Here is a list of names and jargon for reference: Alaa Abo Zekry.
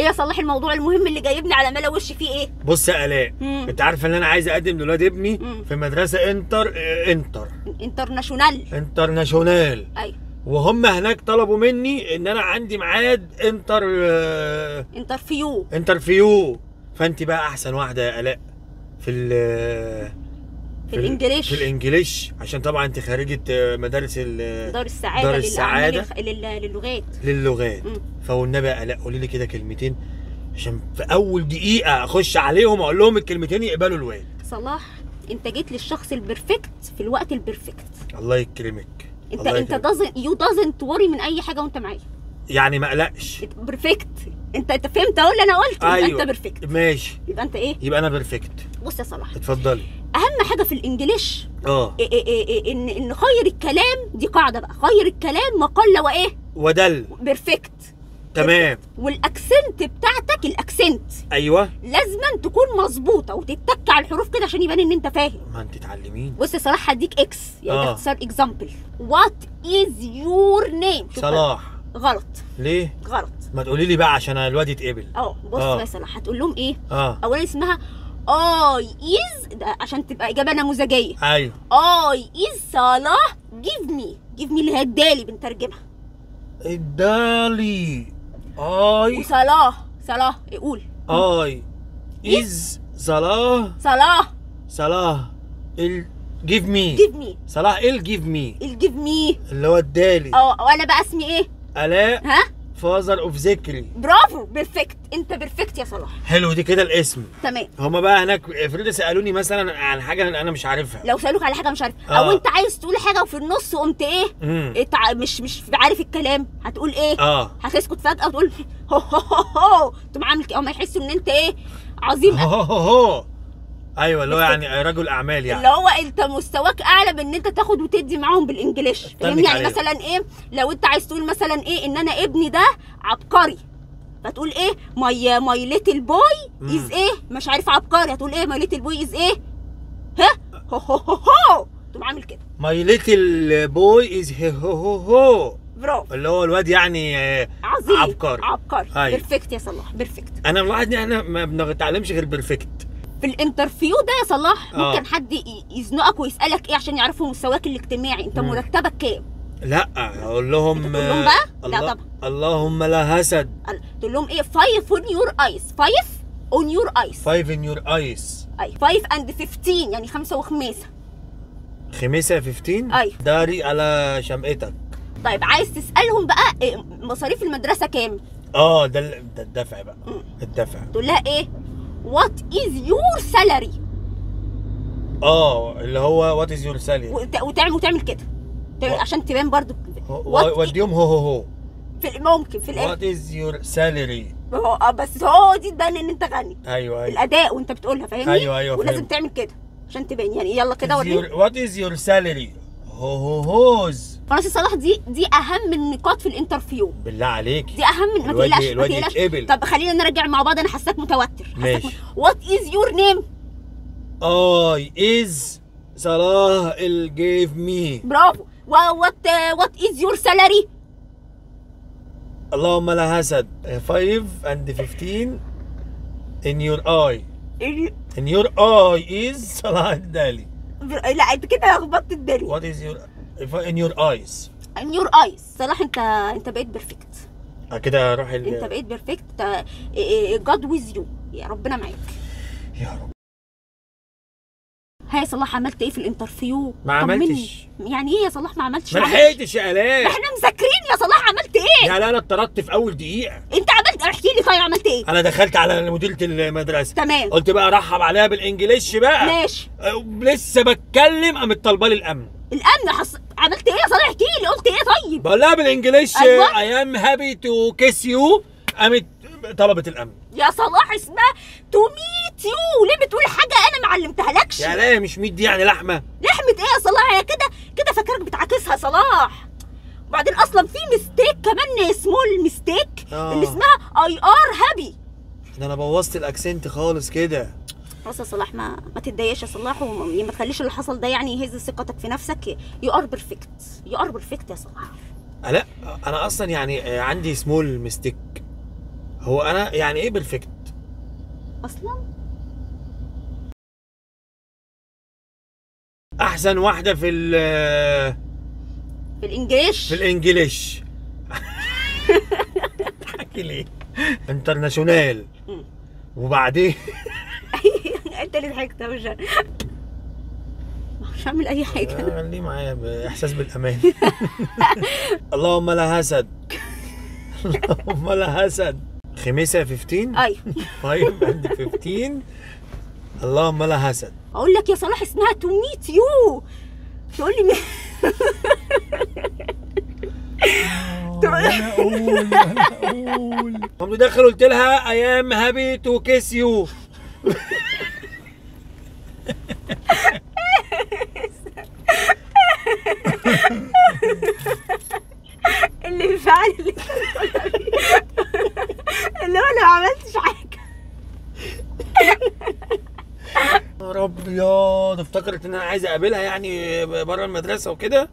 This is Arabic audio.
ايه يا صلاح الموضوع المهم اللي جايبني على ملا وش فيه ايه؟ بص يا الاء، انت عارفه ان انا عايز اقدم لولاد ابني في مدرسه انترناشونال. ايوه، وهم هناك طلبوا مني ان انا عندي ميعاد انترفيو. فانت بقى احسن واحده يا الاء في الانجليش، عشان طبعا انت خريجه مدارس دار السعاده للغات. فوالنبي يا الاء قولي لي كده كلمتين، عشان في اول دقيقه اخش عليهم اقول لهم الكلمتين يقبلوا الواد. صلاح، انت جيت للشخص البرفكت في الوقت البرفكت. الله يكرمك. انت doesn't worry من اي حاجه وانت معايا، يعني ما اقلقش. برفكت. انت فهمت اهو اللي انا قلته. أيوة. يبقى انت برفكت. ماشي، يبقى انت ايه؟ يبقى انا برفكت. بص يا صلاح، اتفضلي. اهم حاجه في الانجليش ان خير الكلام، دي قاعده بقى، خير الكلام ما قل وايه ودل. برفكت، تمام. والاكسنت بتاعتك، الاكسنت ايوه لازم تكون مظبوطه وتتك على الحروف كده عشان يبان ان انت فاهم. ما انت تعلمين. بص يا صلاح، هديك اكس، يعني اختصار اكزامبل. وات از يور نيم. صلاح غلط. ليه غلط؟ ما تقولي لي بقى عشان الواد يتقبل. بص يا صلاح، هتقول لهم ايه؟ اولا اسمها اي از، عشان تبقى اجابه نموذجيه. ايوه، اي از صلاح جيف مي اللي هدالي، بنترجمها ادالي. اي وصلاح قول اي از صلاح جيف مي صلاح الجيف مي اللي هو ادالي. وانا بقى اسمي ايه؟ الاء فازر اوف ذكري. برافو، بيرفكت، انت بيرفكت يا صلاح. حلو، دي كده الاسم، تمام. هما بقى هناك افرض سالوني مثلا عن حاجه انا مش عارفها. لو سالوك على حاجه مش عارفها او انت عايز تقول حاجه وفي النص قمت ايه مش عارف الكلام، هتقول ايه؟ هتسكت فجاه وتقول هو هو هو، تقوم عامل كده، هما يحسوا ان انت ايه؟ عظيم. هو هو هو، ايوه، اللي هو يعني رجل اعمال، يعني اللي هو انت مستواك اعلى بان انت تاخد وتدي معاهم بالانجليش. يعني عليها. مثلا ايه لو انت عايز تقول مثلا ايه؟ ان انا ابني ده عبقري، فتقول ايه؟ ماي ليتل بوي از ايه؟ مش عارف عبقري، هتقول ايه؟ ماي ليتل بوي از ايه؟ ها هو هو هو هو، تقوم عامل كده، ماي ليتل بوي از هو هو هو. برافو، اللي هو الواد يعني عظيم، عبقري. أيوة. بيرفكت يا صلاح، بيرفكت. انا ملاحظ ان احنا ما بنتعلمش غير بيرفكت في الانترفيو ده يا صلاح. ممكن حد يزنقك ويسالك ايه عشان يعرفوا مستواك الاجتماعي؟ انت مرتبك كام؟ لا، اقول لهم بقى لا طبعا، اللهم لا هسد. تقول لهم ايه؟ 5 on your eyes. ايوه، 5 and 15 يعني 5 و15. ايوه، داري على شمعتك. طيب، عايز تسالهم بقى مصاريف المدرسه كام؟ ده الدفع بقى. الدفع تقول لها ايه؟ What is your salary؟ اللي هو what is your salary، وتعمل كده عشان تبان برضو. وديهم هو هو هو ممكن في الاخر what is your salary، بس هو دي تبان ان انت غني. ايوه، الاداء وانت بتقولها، فاهمني؟ ايوه، ولازم تعمل كده عشان تبان، يعني يلا كده وريني what is your salary. هو هوز. خلاص يا صلاح، دي اهم النقاط في الانترفيو، بالله عليك، دي اهم. ما تقلقش، ما تقلقش. طب خلينا نرجع مع بعض، انا حاساك متوتر. ماشي، وات از يور نيم؟ اي از صلاح الجيف مي. برافو. وات از يور سالاري؟ اللهم لا هسد. 5 and 15 in your eye. in your eye is صلاح الدالي. لا، انت كده لخبطت الدنيا. وات از يور ان يور ايز صلاح، انت بقيت بيرفكت كده. روح انت بقيت بيرفكت. جاد ويز يو، يا ربنا معاك يا رب. ها يا صلاح، عملت ايه في الانترفيو؟ ما عملتش. يعني ايه يا صلاح ما عملتش؟ ما لحقتش يا الاء، احنا مذاكرين يا صلاح. عملت ايه؟ لا لا، انا اتطردت في اول دقيقه. انت عملت، احكي لي طيب عملت ايه؟ انا دخلت على مديره المدرسه، تمام، قلت بقى رحب عليها بالانجليش بقى، ماشي، لسه بتكلم قامت طالبه لي الامن. عملت ايه يا صلاح؟ احكي لي، قلت ايه؟ طيب بقول لها بالانجليش اي ام هابي تو كيس يو، قامت طلبت الامن. يا صلاح، اسمها تو ميت يو، ليه بتقول حاجه انا ما علمتهالكش؟ يا لا، مش ميت دي يعني لحمه. لحمه ايه يا صلاح؟ هي كده فاكرك بتعاكسها صلاح. وبعدين اصلا في ميستيك كمان، سمول ميستيك، اللي اسمها اي ار هابي. ده انا بوظت الاكسنت خالص كده. خلاص يا صلاح، ما تتضايقش يا صلاح، وما تخليش اللي حصل ده يعني يهز ثقتك في نفسك. يو ار بيرفكت يا صلاح. لا، انا اصلا يعني عندي سمول ميستيك. هو انا يعني ايه بالفكت اصلا؟ احسن واحده في الانجليش تحكي ليه؟ انترناشونال وبعدين انت اللي ضحكت مش هعمل اي حاجه. خليه معايا باحساس بالامان. اللهم لا هسد، اللهم لا هسد. خميسه 15؟ ايوه. طيب عندي 15. اللهم لا هسد. اقول لك يا صلاح اسمها تو ميت يو. تقول لي انا اقول قمت داخل قلت لها اي ام هابي تو كيس يو. اللي بيفعل اللي هو انا ما عملتش حاجه. يا رب، يا ده افتكرت ان انا عايز اقابلها يعني بره المدرسه وكده.